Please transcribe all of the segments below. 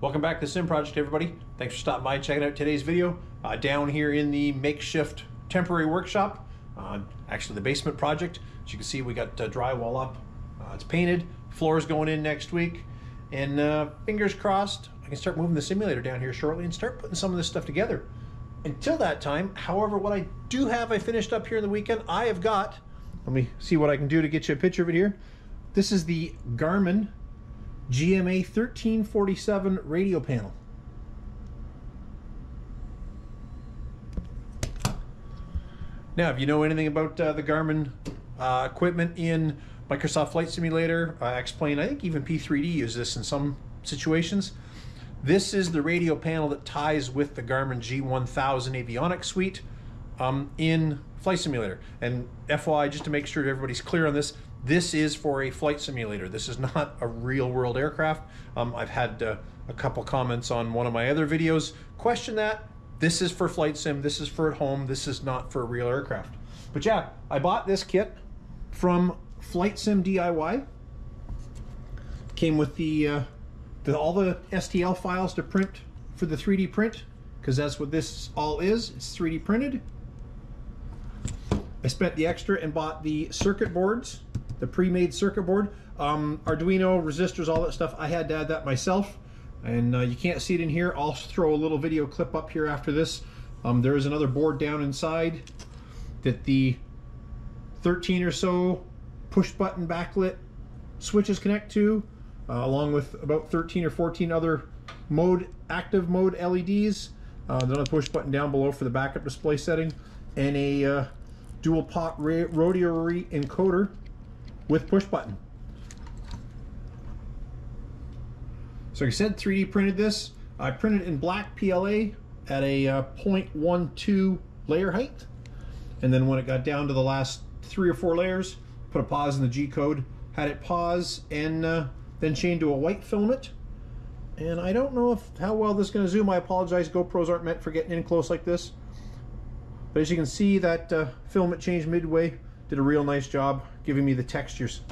Welcome back to the Sim Project, everybody. Thanks for stopping by and checking out today's video. Down here in the makeshift temporary workshop, actually the basement project. As you can see, we got drywall up. It's painted, floor's going in next week, and fingers crossed I can start moving the simulator down here shortly and start putting some of this stuff together. Until that time, however, what I do have, I finished up here in the weekend, I have got, let me see what I can do to get you a picture of it here. This is the Garmin GMA 1347 radio panel. Now, if you know anything about the Garmin equipment in Microsoft Flight Simulator, X-Plane, I think even P3D uses this in some situations. This is the radio panel that ties with the Garmin G1000 avionics suite in Flight Simulator. And FYI, just to make sure everybody's clear on this, this is for a flight simulator. This is not a real world aircraft. I've had a couple comments on one of my other videos question that. This is for flight sim, this is for at home, this is not for a real aircraft. But yeah, I bought this kit from Flight Sim DIY. Came with the all the STL files to print for the 3D print, because that's what this all is, it's 3D printed. I spent the extra and bought the circuit boards, the pre-made circuit board, Arduino, resistors, all that stuff. I had to add that myself. And you can't see it in here. I'll throw a little video clip up here after this. There is another board down inside that the 13 or so push button backlit switches connect to, along with about 13 or 14 other mode, active mode LEDs. Another push button down below for the backup display setting, and a dual pot rotary encoder with push button. So like I said, 3D printed this. I printed in black PLA at a 0.12 layer height. And then when it got down to the last 3 or 4 layers, put a pause in the G code, had it pause, and then chained to a white filament. And I don't know how well this is gonna zoom. I apologize, GoPros aren't meant for getting in close like this. But as you can see, that filament changed midway. Did a real nice job giving me the textures.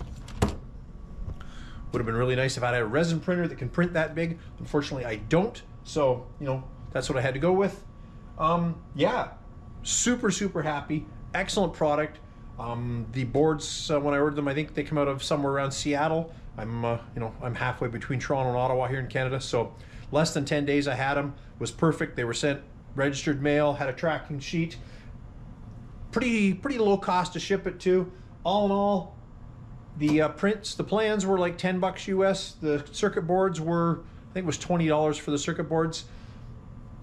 Would have been really nice if I had a resin printer that can print that big. Unfortunately, I don't. So, you know, that's what I had to go with. Yeah, super, super happy. Excellent product. The boards, when I ordered them, I think they come out of somewhere around Seattle. I'm, you know, I'm halfway between Toronto and Ottawa here in Canada. So less than 10 days I had them. It was perfect. They were sent registered mail, had a tracking sheet. Pretty low cost to ship it to. All in all, the prints, the plans were like 10 bucks US. The circuit boards were, I think it was $20 for the circuit boards.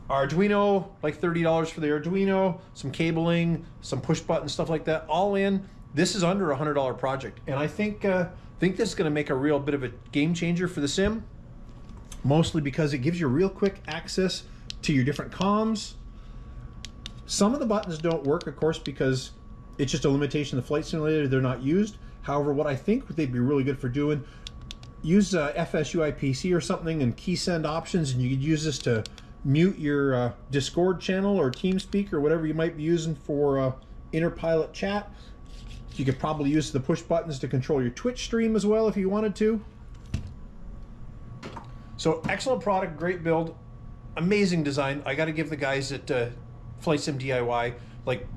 Arduino, like $30 for the Arduino, some cabling, some push button, stuff like that. All in, this is under a $100 project. And I think this is gonna make a real bit of a game changer for the sim, mostly because it gives you real quick access to your different comms. Some of the buttons don't work, of course, because it's just a limitation of the flight simulator, they're not used. However, what I think they'd be really good for doing, use FSUIPC or something and key send options, and you could use this to mute your Discord channel or TeamSpeak or whatever you might be using for interpilot chat. You could probably use the push buttons to control your Twitch stream as well if you wanted to. So excellent product, great build, amazing design. I gotta give the guys at Flight Sim DIY like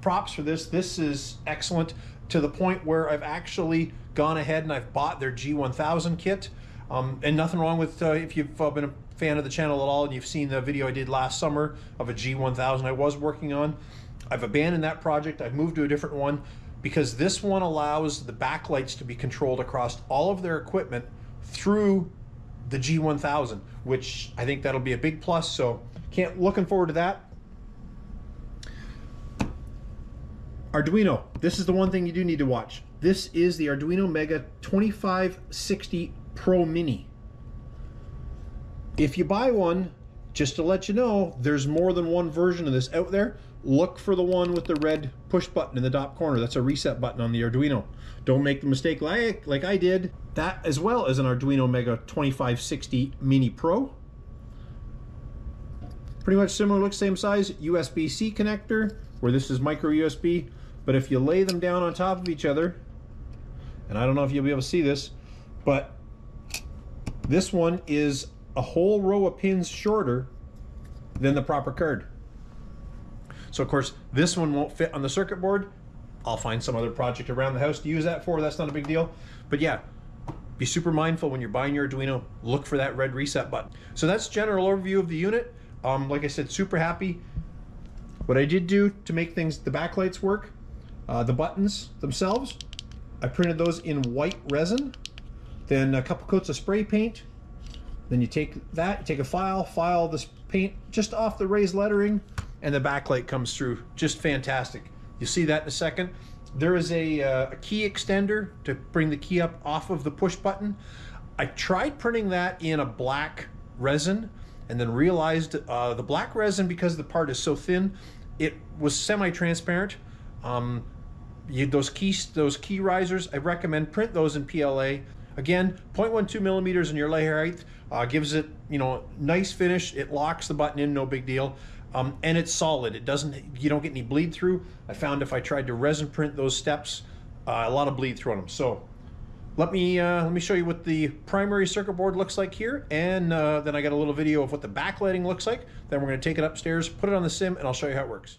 props for this. This is excellent. To the point where I've actually gone ahead and I've bought their G1000 kit. And nothing wrong with, if you've been a fan of the channel at all and you've seen the video I did last summer of a G1000 I was working on. I've abandoned that project, I've moved to a different one, because this one allows the backlights to be controlled across all of their equipment through the G1000, which I think that'll be a big plus, so looking forward to that. Arduino, this is the one thing you do need to watch. This is the Arduino Mega 2560 Pro Mini. If you buy one, just to let you know, there's more than one version of this out there. Look for the one with the red push button in the top corner. That's a reset button on the Arduino. Don't make the mistake like I did. That as well as an Arduino Mega 2560 Mini Pro. Pretty much similar, looks same size, USB-C connector, where this is micro USB. But if you lay them down on top of each other, and I don't know if you'll be able to see this, but this one is a whole row of pins shorter than the proper card. So of course, this one won't fit on the circuit board. I'll find some other project around the house to use that for. That's not a big deal. But yeah, be super mindful when you're buying your Arduino. Look for that red reset button. So that's general overview of the unit. Like I said, super happy. What I did do to make things, the backlights work, the buttons themselves, I printed those in white resin, then a couple coats of spray paint. Then you take that, you take a file, file this paint just off the raised lettering, and the backlight comes through. Just fantastic. You'll see that in a second. There is a key extender to bring the key up off of the push button. I tried printing that in a black resin and then realized the black resin, because the part is so thin, it was semi-transparent. Those key risers, I recommend print those in PLA. Again, 0.12 millimeters in your layer height gives it, you know, nice finish. It locks the button in, no big deal. And it's solid. It doesn't, you don't get any bleed through. I found if I tried to resin print those steps, a lot of bleed through on them. So let me show you what the primary circuit board looks like here, and then I got a little video of what the backlighting looks like. Then we're going to take it upstairs, put it on the sim, and I'll show you how it works.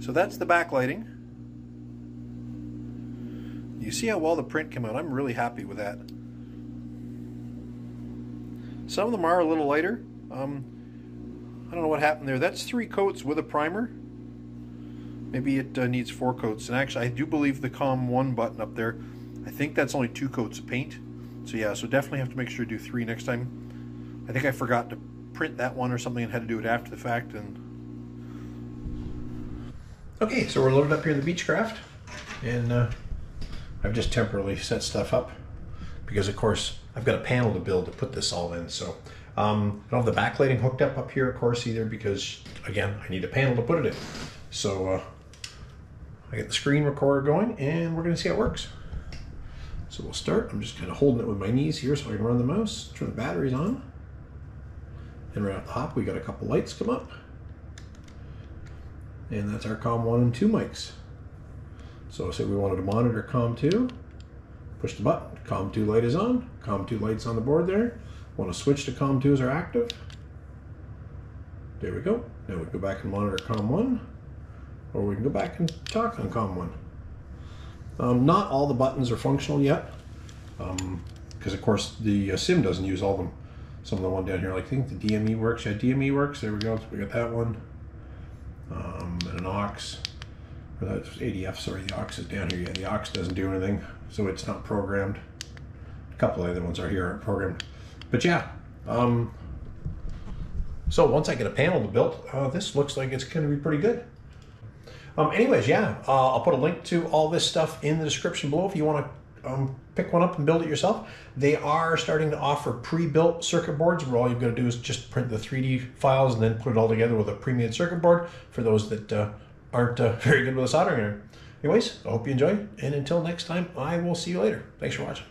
So that's the backlighting. You see how well the print came out. I'm really happy with that. Some of them are a little lighter. I don't know what happened there. That's 3 coats with a primer. Maybe it needs 4 coats. And actually, I do believe the COM1 button up there, I think that's only 2 coats of paint. So yeah, so definitely have to make sure to do 3 next time. I think I forgot to print that one or something and had to do it after the fact. And okay, so we're loaded up here in the Beechcraft, and I've just temporarily set stuff up because, of course, I've got a panel to build to put this all in. So I don't have the backlighting hooked up here, of course, either, because, again, I need a panel to put it in. So I get the screen recorder going, and we're going to see how it works. So we'll start. I'm just kind of holding it with my knees here so I can run the mouse, turn the batteries on, and right off the hop, we got a couple lights come up. And that's our COM1 and 2 mics. So say we wanted to monitor COM2, push the button, COM2 light is on, COM2 light's on the board there. Want to switch to COM2 as our active. There we go. Now we go back and monitor COM1, or we can go back and talk on COM1. Not all the buttons are functional yet, because of course the sim doesn't use all of them. Some of the one down here, like I think the DME works, yeah, DME works, there we go, so we got that one. And an aux, or that's ADF, sorry, the aux is down here. Yeah, the aux doesn't do anything, so it's not programmed. A couple of other ones are here aren't programmed. But yeah, so once I get a panel to build, this looks like it's going to be pretty good. Anyways, yeah, I'll put a link to all this stuff in the description below if you want to pick one up and build it yourself. They are starting to offer pre-built circuit boards where all you've got to do is just print the 3D files and then put it all together with a pre-made circuit board for those that aren't very good with a soldering iron. Anyways, I hope you enjoy, and until next time, I will see you later. Thanks for watching.